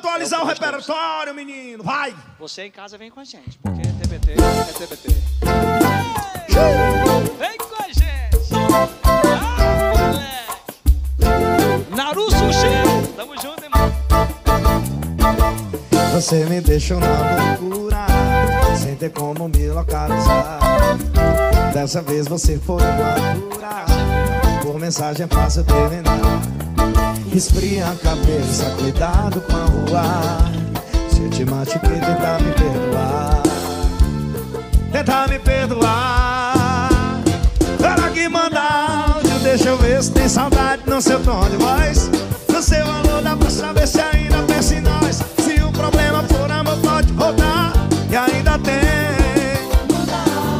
atualizar o repertório, menino. Vai. Você em casa vem com a gente, porque é TBT, é TBT. Vem com a gente. Ah, moleque. Naru Sujeiro. Tamo junto, irmão. Você me deixou na loucura, sem ter como me localizar. Dessa vez você foi madura, por mensagem é fácil terminar. Esfria a cabeça, cuidado com a rua. Se eu te machuquei, tenta me perdoar. Tenta me perdoar. Para que mandar áudio, deixa eu ver se tem saudade no seu tom de voz. No seu valor dá pra saber se ainda pensa em nós. Se o problema for amor, pode voltar. E ainda tem. Manda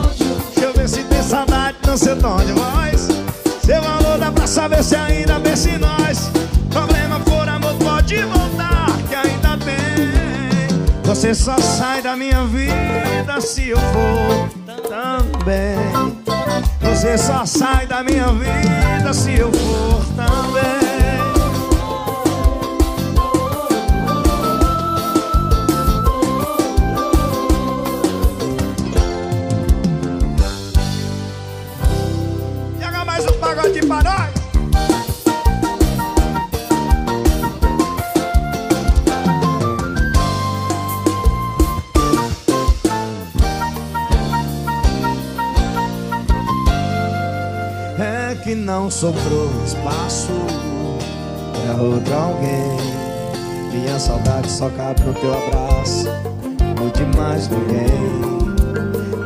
áudio, deixa eu ver se tem saudade no seu tom de voz. Seu valor dá pra saber se ainda pensa em nós. Problema for amor, pode voltar, que ainda tem. Você só sai da minha vida se eu for também. Você só sai da minha vida se eu for também. Joga mais um pagode pra nós. Que não sobrou espaço pra outro alguém. Minha saudade só cabe no teu abraço. Muito mais ninguém.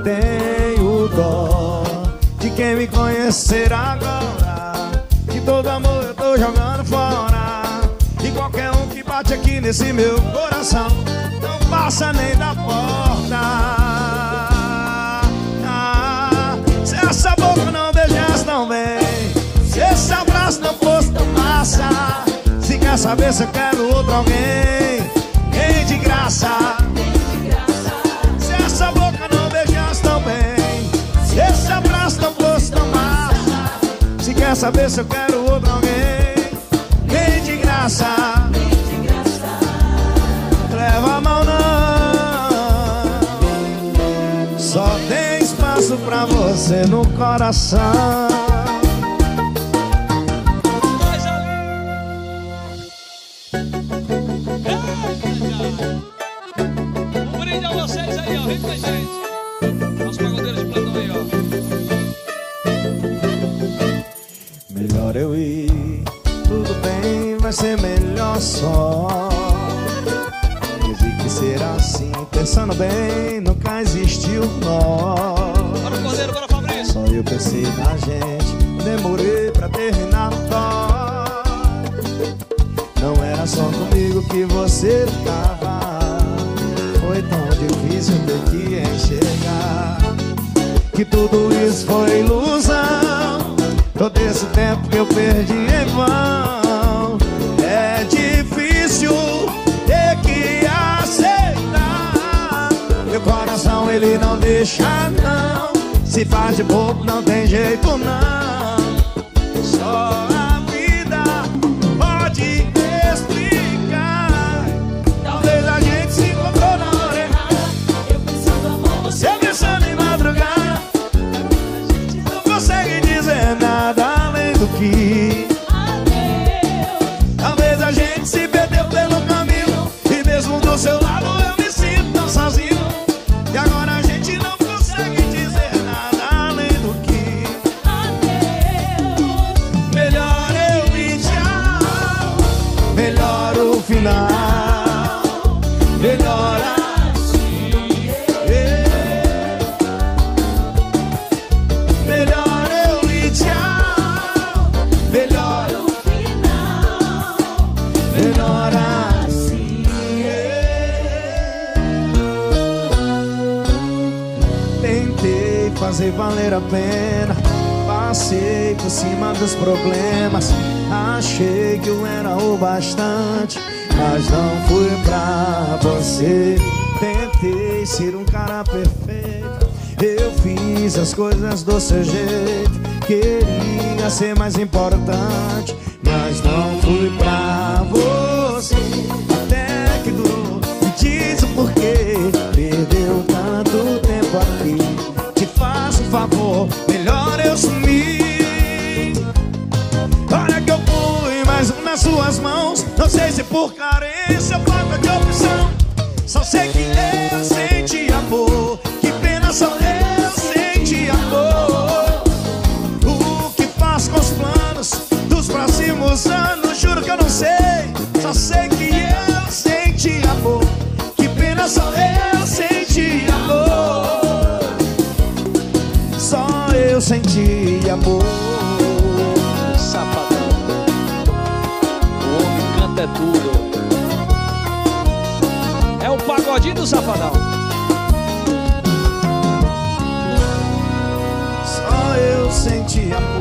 Tenho dó de quem me conhecer agora, que todo amor eu tô jogando fora. E qualquer um que bate aqui nesse meu coração não passa nem da porta. Ah, se essa boca não beijasse tão bem, se esse abraço não fosse tão massa, se quer saber se eu quero outro alguém, nem de graça. Se essa boca não beijasse tão bem, se esse abraço não fosse tão massa, se quer saber se eu quero outro alguém, nem de graça. Leva a mão não, só tem espaço pra você no coração. Melhor eu ir, tudo bem, vai ser melhor só. Dizer que será assim, pensando bem, nunca existiu nós. Bora Cordeiro, bora Fabrício. Só eu pensei na gente, demorei pra terminar o toque. Não era só comigo que você ficava, foi tão difícil ter que enxergar que tudo isso foi ilusão. Todo esse tempo que eu perdi em vão. É difícil ter que aceitar. Meu coração ele não deixa não. Se faz de bobo não tem jeito não. Só a vida pode explicar. Talvez a gente se encontrou na hora errada. Eu pensando amor, você pensando em madrugada. A gente não consegue dizer nada que adeus. Talvez a gente se perdeu pelo caminho. E mesmo do seu lado eu me sinto tão sozinho. E agora a gente não consegue dizer nada além do que adeus. Melhor eu ir tchau. Melhor o final. Melhor a fazer valer a pena. Passei por cima dos problemas. Achei que eu era o bastante, mas não fui pra você. Tentei ser um cara perfeito. Eu fiz as coisas do seu jeito. Queria ser mais importante, mas não fui pra você. Até que se por carência, falta de opção. Só sei que eu senti amor, que pena, só eu senti amor. O que faz com os planos dos próximos anos, juro que eu não sei. Só sei que eu senti amor, que pena, só eu senti amor. Só eu senti amor. É tudo. É o pagodinho do Safadão. Só eu senti amor.